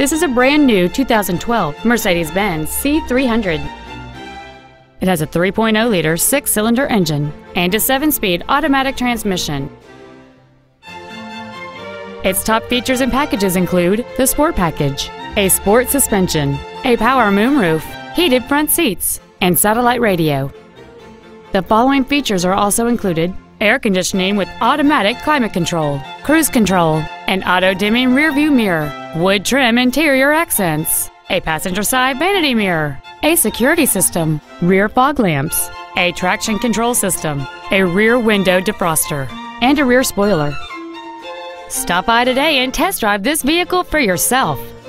This is a brand new 2012 Mercedes-Benz C300. It has a 3.0-liter six-cylinder engine and a 7-speed automatic transmission. Its top features and packages include the Sport Package, a sport suspension, a power moonroof, heated front seats, and satellite radio. The following features are also included: air conditioning with automatic climate control, cruise control, an auto-dimming rearview mirror, wood trim interior accents, a passenger side vanity mirror, a security system, rear fog lamps, a traction control system, a rear window defroster, and a rear spoiler. Stop by today and test drive this vehicle for yourself.